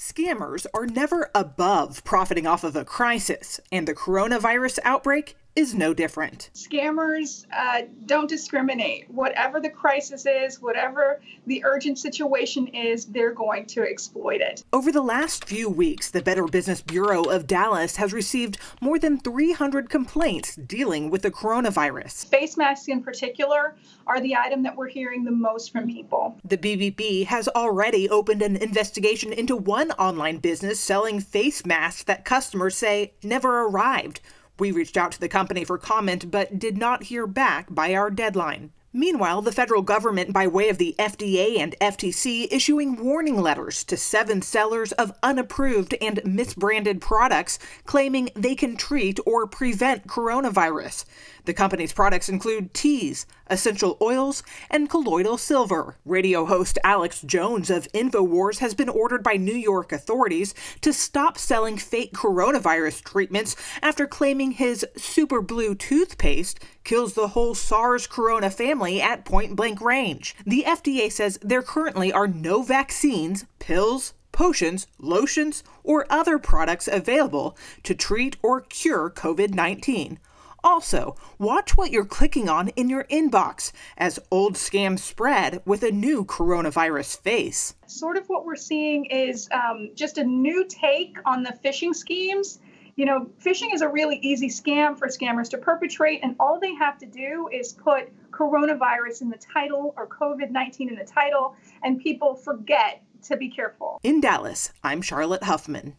Scammers are never above profiting off of a crisis, and the coronavirus outbreak is no different. Scammers don't discriminate. Whatever the crisis is, whatever the urgent situation is, they're going to exploit it. Over the last few weeks, the Better Business Bureau of Dallas has received more than 300 complaints dealing with the coronavirus. Face masks in particular are the item that we're hearing the most from people. The BBB has already opened an investigation into one online business selling face masks that customers say never arrived. We reached out to the company for comment, but did not hear back by our deadline. Meanwhile, the federal government, by way of the FDA and FTC, issuing warning letters to 7 sellers of unapproved and misbranded products, claiming they can treat or prevent coronavirus. The company's products include teas, essential oils, and colloidal silver. Radio host Alex Jones of InfoWars has been ordered by New York authorities to stop selling fake coronavirus treatments after claiming his Super Blue toothpaste kills the whole SARS-Corona family at point-blank range. The FDA says there currently are no vaccines, pills, potions, lotions, or other products available to treat or cure COVID-19. Also, watch what you're clicking on in your inbox as old scams spread with a new coronavirus face. Sort of what we're seeing is just a new take on the phishing schemes. You know, phishing is a really easy scam for scammers to perpetrate, and all they have to do is put coronavirus in the title or COVID-19 in the title, and people forget to be careful. In Dallas, I'm Charlotte Huffman.